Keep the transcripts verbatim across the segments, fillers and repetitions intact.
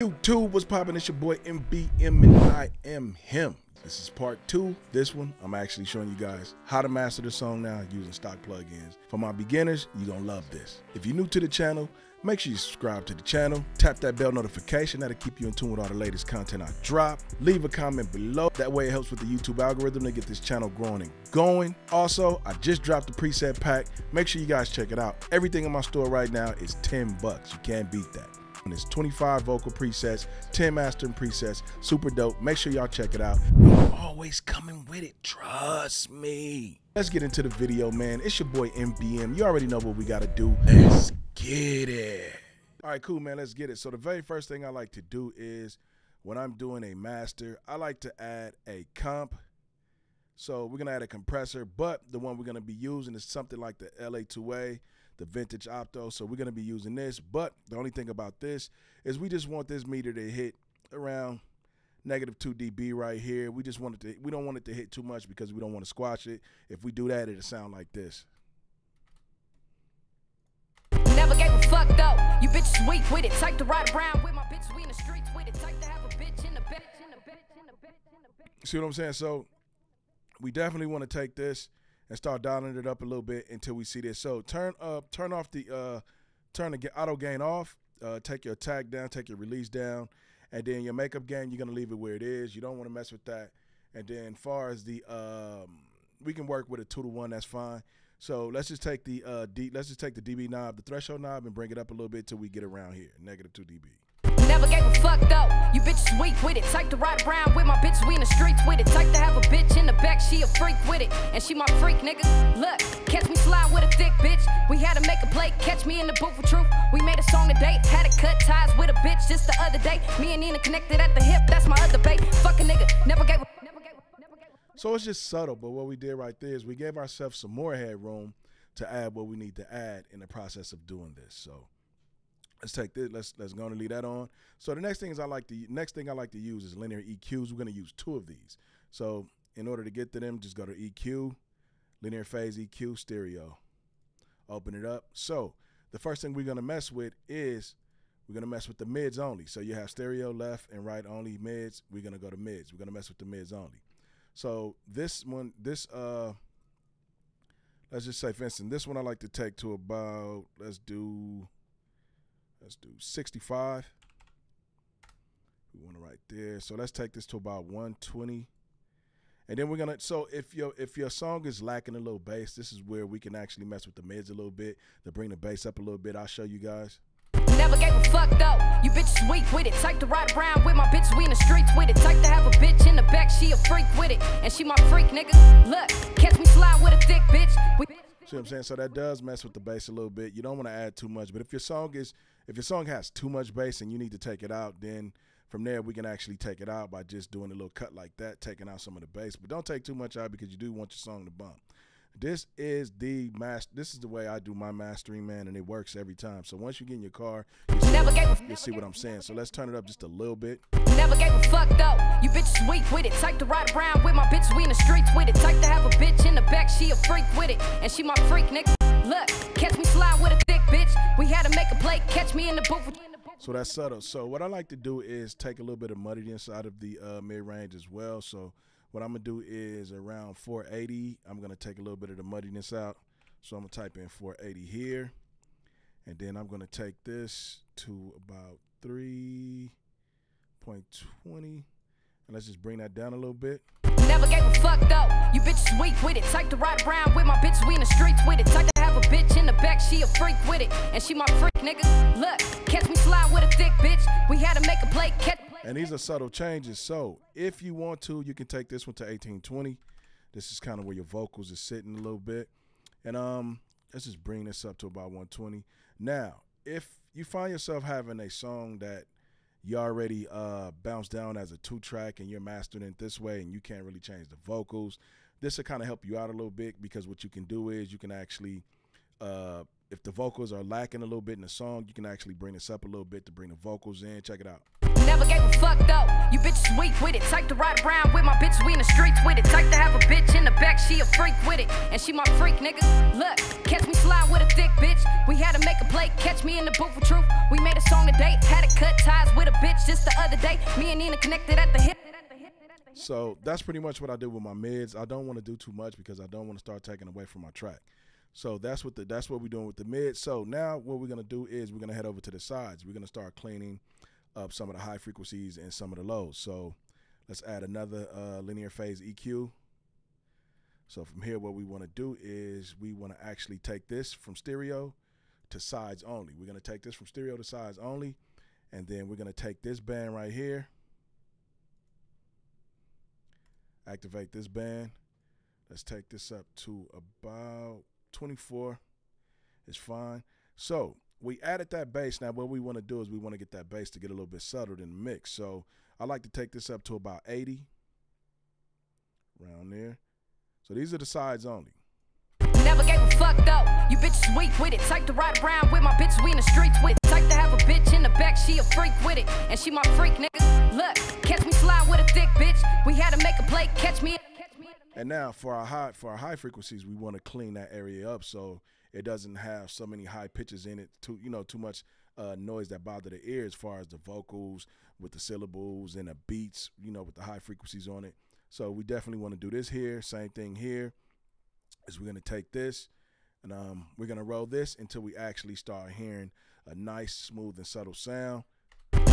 YouTube, what's poppin'? It's your boy M B M and I am him. This is part two. This one, I'm actually showing you guys how to master the song now using stock plugins. For my beginners, you're gonna love this. If you're new to the channel, make sure you subscribe to the channel, tap that bell notification, that'll keep you in tune with all the latest content I drop. Leave a comment below, that way it helps with the YouTube algorithm to get this channel growing and going. Also, I just dropped the preset pack. Make sure you guys check it out. Everything in my store right now is ten bucks. You can't beat that. It's twenty-five vocal presets, ten mastering presets, super dope. Make sure y'all check it out. I'm always coming with it, trust me. Let's get into the video, man. It's your boy M B M. You already know what we gotta do. Let's get it. All right, cool, man, let's get it. So the very first thing I like to do is when I'm doing a master, I like to add a comp. So we're gonna add a compressor, but the one we're gonna be using is something like the L A two A. The vintage opto, so we're gonna be using this, but the only thing about this is we just want this meter to hit around negative two D B right here. We just want it to, we don't want it to hit too much because we don't want to squash it. If we do that, it'll sound like this. Never gave a fuck though. You bitch weak with it. Take the ride around with my bitch. We in the streets with it. Take to have a bitch in the bed. See what I'm saying? So we definitely want to take this and start dialing it up a little bit until we see this. So turn up, turn off the, uh, turn the auto gain off, uh, take your attack down, take your release down, and then your makeup gain, you're gonna leave it where it is. You don't wanna mess with that. And then far as the, um, we can work with a two to one, that's fine. So let's just take the, uh, D, let's just take the D B knob, the threshold knob, and bring it up a little bit till we get around here, negative two D B. Never gave a fuck though, you bitch weak with it. Take to ride around with my bitch, we in the streets with it. Take to have a bitch in the back, she a freak with it. And she my freak, nigga. Look, catch me slide with a thick bitch. We had to make a play, catch me in the booth with truth. We made a song today, had to cut ties with a bitch just the other day. Me and Nina connected at the hip, that's my other babe. Fuck a nigga, never gave a never gave a never gave a So it's just subtle, but what we did right there is we gave ourselves some more headroom to add what we need to add in the process of doing this. So let's take this, let's let's go and leave that on. So the next thing is I like to next thing I like to use is linear E Qs. We're gonna use two of these. So in order to get to them, just go to E Q, linear phase E Q, stereo. Open it up. So the first thing we're gonna mess with is we're gonna mess with the mids only. So you have stereo, left and right only, mids. We're gonna go to mids. We're gonna mess with the mids only. So this one, this uh let's just say for instance, this one I like to take to about, let's do Let's do sixty-five. We want it right there. So let's take this to about one twenty. And then we're gonna, so if your if your song is lacking a little bass, this is where we can actually mess with the mids a little bit to bring the bass up a little bit. I'll show you guys. Never gave a fuck though. You bitch weak with it. Take to ride around with my bitch, we in the streets with it. Take to have a bitch in the back, she a freak with it. And she my freak, nigga. Look, catch me slide with a thick bitch. We See what I'm saying? So that does mess with the bass a little bit. You don't want to add too much, but if your song is, if your song has too much bass and you need to take it out, then from there we can actually take it out by just doing a little cut like that, taking out some of the bass. But don't take too much out because you do want your song to bump. This is the master. This is the way I do my mastering, man, and it works every time. So once you get in your car, you see, never gave, you'll see what I'm saying. So let's turn it up just a little bit. Never gave a fuck though. You bitch weak with it. Take to ride around with my bitch. We in the streets with it. Take to have a bitch in the back. She a freak with it, and she my freak, nigga. Look, catch me slide with a thick bitch. We had to make a play. Catch me in the booth. So that's subtle. So what I like to do is take a little bit of muddiness out of the uh, mid range as well. So what I'm gonna do is around four eighty, I'm gonna take a little bit of the muddiness out. So I'm gonna type in four eighty here. And then I'm gonna take this to about three point two zero. And let's just bring that down a little bit. Never gave a fuck though. You bitch weak with it. Take to ride around with my bitch, we in the streets with it. Take to have a bitch in the back, she a freak with it. And she my freak, nigga. Look, catch me slide with a thick bitch. We had to make a play, catch. And these are subtle changes. So if you want to, you can take this one to eighteen twenty. This is kind of where your vocals are sitting a little bit. And um, let's just bring this up to about one twenty. Now, if you find yourself having a song that you already uh, bounced down as a two track and you're mastering it this way and you can't really change the vocals, this will kind of help you out a little bit because what you can do is you can actually, uh, if the vocals are lacking a little bit in the song, you can actually bring this up a little bit to bring the vocals in. Check it out. Never gave a fuck though. You bitches weak with it. Type to ride around with my bitch, we in the streets with it. Type to have a bitch in the back, she a freak with it. And she my freak, nigga. Look, catch me slide with a thick bitch. We had to make a play, catch me in the booth for truth. We made a song today, had to cut ties with a bitch just the other day. Me and Nina connected at the hip. So that's pretty much what I do with my mids. I don't want to do too much because I don't want to start taking away from my track. So that's what the that's what we're doing with the mids. So now what we're gonna do is we're gonna head over to the sides. We're gonna start cleaning up some of the high frequencies and some of the lows. So let's add another uh, linear phase E Q. So from here, what we want to do is we want to actually take this from stereo to sides only. We're gonna take this from stereo to sides only, and then we're gonna take this band right here. Activate this band. Let's take this up to about twenty-four. It's fine. So we added that bass. Now what we want to do is we want to get that bass to get a little bit subtler in the mix. So I like to take this up to about eighty, around there. So these are the sides only. Never gave a fuck though. You bitches weak with it. Type to ride around with my bitch, we in the streets with. Type to have a bitch in the back, she a freak with it. And she my freak, nigga. Look, catch me slide with a thick bitch. We had to make a play, catch me. And now for our high for our high frequencies, we want to clean that area up so it doesn't have so many high pitches in it, too, you know, too much uh, noise that bother the ear as far as the vocals with the syllables and the beats, you know, with the high frequencies on it. So we definitely want to do this here. Same thing here. Is we're going to take this and um, we're going to roll this until we actually start hearing a nice, smooth and subtle sound.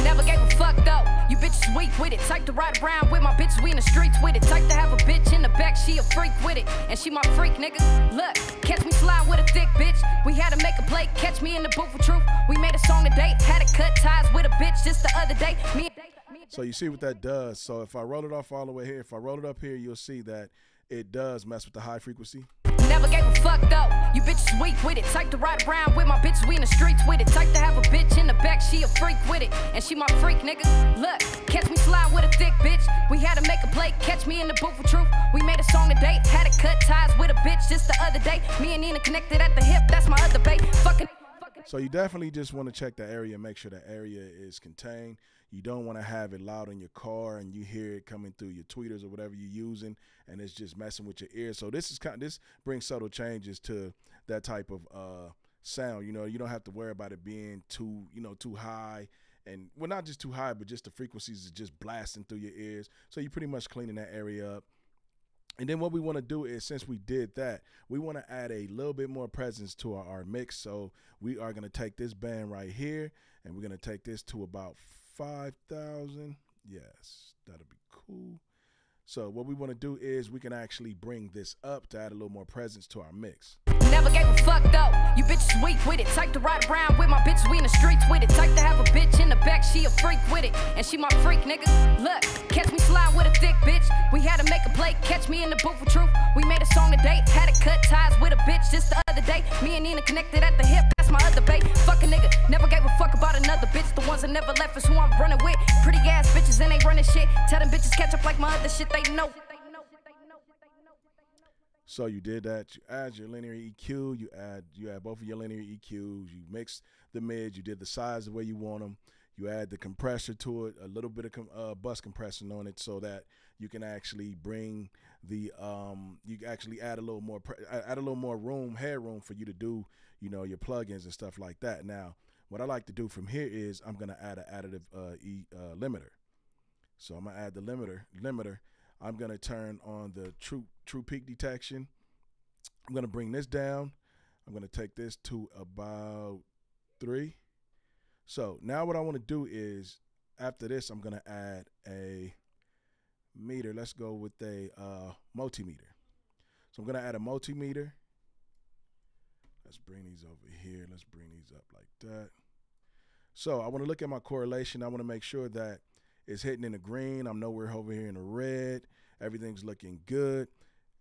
Never gave a fuck though. You bitches weak with it. Type to ride around with my bitch, we in the streets with it. Type to have a bitch in the back, she a freak with it. And she my freak, nigga. Look, catch me slide with a thick bitch. We had to make a play, catch me in the booth for truth. We made a song today, had to cut ties with a bitch just the other day. Me So you see what that does. So if I roll it off all the way here, if I roll it up here, you'll see that it does mess with the high frequency. Never gave a fuck though. You bitches weak with it. Type to ride around with my bitch, we in the streets with it. Type to have a bitch in the back, she a freak with it. And she my freak, nigga. Look, catch me slide with a thick bitch. We had to make a play, catch me in the booth for truth. We made a song today, had to cut ties with a bitch just the other day. Me and Nina connected at the hip, that's my other babe. Fucking. So you definitely just want to check the area, make sure the area is contained. You don't want to have it loud in your car and you hear it coming through your tweeters or whatever you're using, and it's just messing with your ears. So this is kind of, this brings subtle changes to that type of uh, sound. You know, you don't have to worry about it being too, you know, too high, and well, not just too high, but just the frequencies is just blasting through your ears. So you're pretty much cleaning that area up. And then what we want to do is, since we did that, we want to add a little bit more presence to our, our mix. So we are going to take this band right here and we're going to take this to about five thousand. Yes, that'll be cool. So what we want to do is we can actually bring this up to add a little more presence to our mix. Never gave a fuck though. You bitches weak with it. Type to ride around with my bitch, we in the streets with it. Type to have a bitch in the back, she a freak with it. And she my freak, nigga. Look, catch me slide with a thick bitch. We had to make a play, catch me in the booth for truth. We made a song today, had to cut ties with a bitch just the other day. Me and Nina connected at the hip, that's my other babe. Fuck a nigga, never gave a fuck about another bitch. The ones that never left is who I'm running with. Pretty ass bitches and they running shit. Tell them bitches catch up like my other shit, they know. So you did that. You add your linear E Q. You add you add both of your linear E Qs. You mix the mids. You did the size the way you want them. You add the compressor to it, a little bit of com uh, bus compression on it, so that you can actually bring the um. You actually add a little more pre add a little more room, hair room for you to do, you know, your plugins and stuff like that. Now, what I like to do from here is I'm gonna add an additive uh, e, uh, limiter. So I'm gonna add the limiter limiter. I'm going to turn on the true true peak detection. I'm going to bring this down. I'm going to take this to about three. So now what I want to do is after this, I'm going to add a meter. Let's go with a uh, multimeter. So I'm going to add a multimeter. Let's bring these over here. Let's bring these up like that. So I want to look at my correlation. I want to make sure that it's hitting in the green. I'm nowhere over here in the red. Everything's looking good.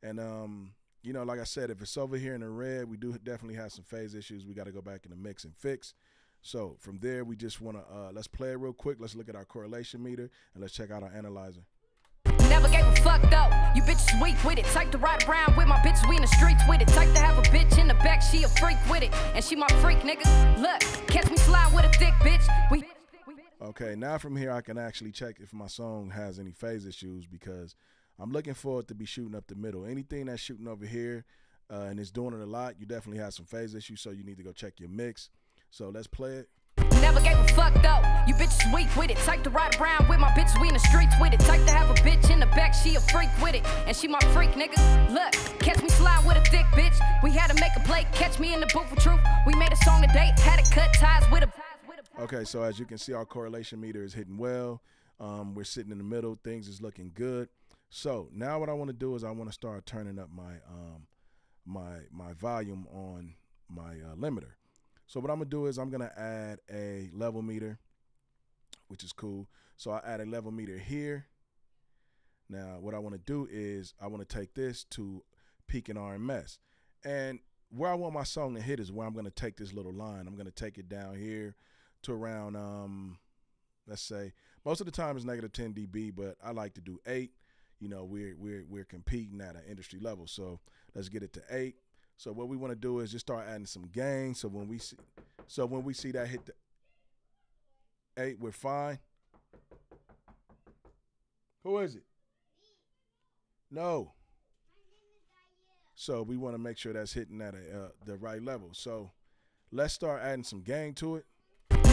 And, um, you know, like I said, if it's over here in the red, we do definitely have some phase issues. We got to go back in the mix and fix. So from there, we just want to, uh, let's play it real quick. Let's look at our correlation meter and let's check out our analyzer. Never gave a fuck though. You bitches weak with it. Type to ride around with my bitch, we in the streets with it. Type to have a bitch in the back, she a freak with it. And she my freak, nigga. Look, catch me slide with a thick bitch. We... Okay, now from here I can actually check if my song has any phase issues, because I'm looking for it to be shooting up the middle. Anything that's shooting over here uh, and it's doing it a lot, you definitely have some phase issues, so you need to go check your mix. So let's play it. Never gave a fuck though, you bitches weak with it. Type to ride around with my bitch, we in the streets with it. Type to have a bitch in the back, she a freak with it. And she my freak, nigga. Look, catch me slide with a thick bitch. We had to make a play, catch me in the booth with truth. We made a song today, had to cut ties with a... Okay, so as you can see, our correlation meter is hitting well. Um, we're sitting in the middle, things is looking good. So now what I want to do is I want to start turning up my um, my my volume on my uh, limiter. So what I'm gonna do is I'm gonna add a level meter, which is cool. So I add a level meter here. Now what I want to do is I want to take this to peak and R M S, and where I want my song to hit is where I'm gonna take this little line. I'm gonna take it down here to around, um, let's say, most of the time it's negative ten D B, but I like to do eight. You know, we're, we're, we're competing at an industry level, so let's get it to eight. So what we want to do is just start adding some gain. So when we see, so when we see that hit the eight, we're fine. Who is it? No. So we want to make sure that's hitting at a, uh, the right level. So let's start adding some gain to it.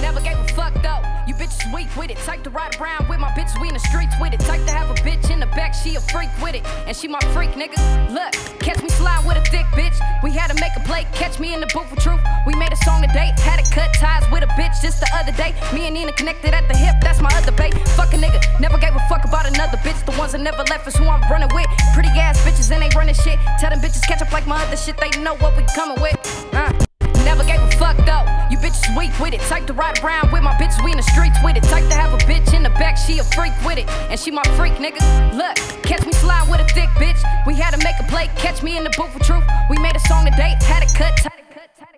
Never gave a fuck though, you bitches weak with it. Type to ride around with my bitch, we in the streets with it. Type to have a bitch in the back, she a freak with it. And she my freak, nigga. Look, catch me slide with a thick bitch. We had to make a play, catch me in the booth with truth. We made a song today, had to cut ties with a bitch just the other day. Me and Nina connected at the hip, that's my other babe. Fuck a nigga, never gave a fuck about another bitch. The ones that never left is who I'm running with. Pretty ass bitches and they running shit. Tell them bitches catch up like my other shit, they know what we coming with. Uh. Never gave a fuck though, you bitches weak with it. Type to ride around with my bitch, we in the streets with it. Type to have a bitch in the back, she a freak with it. And she my freak, nigga. Look, catch me slide with a thick bitch. We had to make a play, catch me in the booth with truth. We made a song today, had to cut.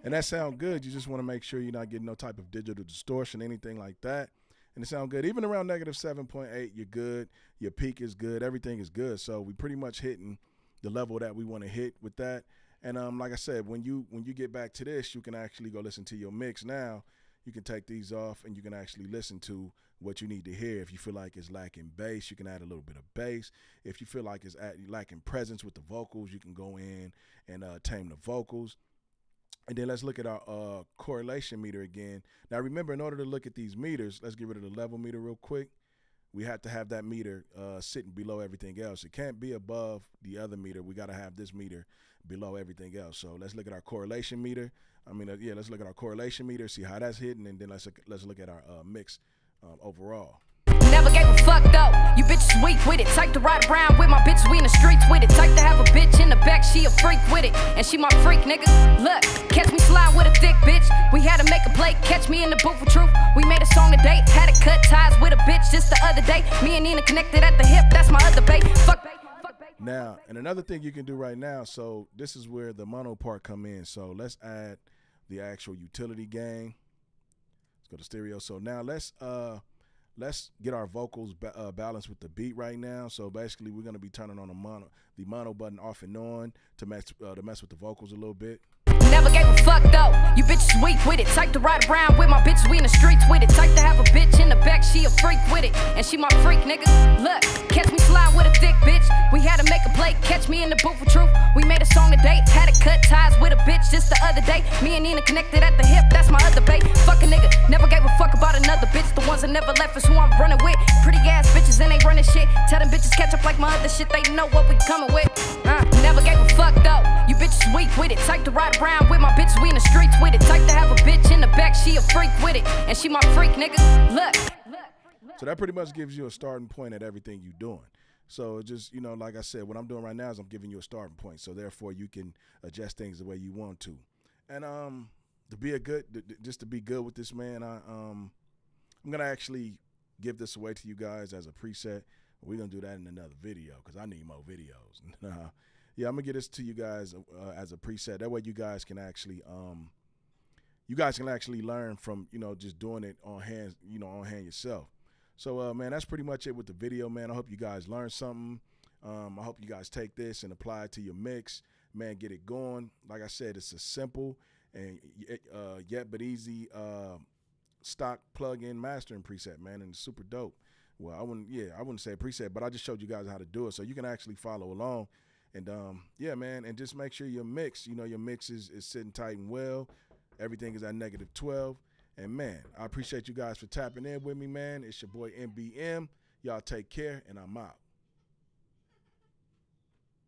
And that sound good, you just want to make sure you're not getting no type of digital distortion, anything like that. And it sound good, even around negative seven point eight, you're good. Your peak is good, everything is good. So we pretty much hitting the level that we want to hit with that. And um, like I said, when you when you get back to this, you can actually go listen to your mix now. You can take these off and you can actually listen to what you need to hear. If you feel like it's lacking bass, you can add a little bit of bass. If you feel like it's at, lacking presence with the vocals, you can go in and uh, tame the vocals. And then let's look at our uh, correlation meter again. Now remember, in order to look at these meters, let's get rid of the level meter real quick. We have to have that meter uh, sitting below everything else. It can't be above the other meter. We got to have this meter below everything else. So let's look at our correlation meter. I mean, uh, yeah, let's look at our correlation meter, see how that's hitting, and then let's look, let's look at our uh, mix um, overall. Never gave a fuck though, you bitches weak with it. Type to ride around with my bitch, we in the streets with it. Type to have a bitch in the back, she a freak with it. And she my freak, nigga. Look, catch me slide with a thick bitch. We had to make a play, catch me in the booth with truth. We made a song today, had to cut ties with a bitch just the other day. Me and Nina connected at the hip, that's my other babe. Fuck. Now, and another thing you can do right now, so this is where the mono part come in. So let's add the actual utility gain. Let's go to stereo. So now let's... uh. Let's get our vocals ba uh, balanced with the beat right now. So basically, we're gonna be turning on the mono, the mono button off and on to mess uh, to mess with the vocals a little bit. Never gave a fuck though, you bitches weak with it. Type to ride around with my bitch, we in the streets with it. Type to have a bitch in the back, she a freak with it. And she my freak, nigga. Look, catch me slide with a thick bitch. We had to make a play, catch me in the booth with truth. We made a song today, had to cut ties with a bitch just the other day. Me and Nina connected at the hip, that's my other babe. Fuck a nigga, never gave a fuck about another bitch. The ones that never left is who I'm running with. Pretty ass bitches and they running shit. Tell them bitches catch up like my other shit, they know what we coming with. Uh, never gave a fuck though, you bitches weak with it. Type to ride around with my bitch, we in the streets with it. Type to have a bitch in the back, she a freak with it. And she my freak, nigga. Look. So that pretty much gives you a starting point at everything you're doing. So just, you know, like I said, what I'm doing right now is I'm giving you a starting point. So therefore you can adjust things the way you want to. And um, to be a good, just to be good with this, man, I, um, I'm going to actually give this away to you guys as a preset. We're going to do that in another video because I need more videos. Nah. Yeah, I'm gonna get this to you guys uh, as a preset. That way, you guys can actually, um, you guys can actually learn from, you know, just doing it on hand, you know, on hand yourself. So, uh, man, that's pretty much it with the video, man. I hope you guys learned something. Um, I hope you guys take this and apply it to your mix, man. Get it going. Like I said, it's a simple and uh, yet but easy uh, stock plug-in mastering preset, man, and it's super dope. Well, I wouldn't, yeah, I wouldn't say preset, but I just showed you guys how to do it, so you can actually follow along. And um, yeah, man, and just make sure your mix, you know, your mix is, is sitting tight and well. Everything is at negative twelve. And man, I appreciate you guys for tapping in with me, man. It's your boy M B M. Y'all take care, and I'm out.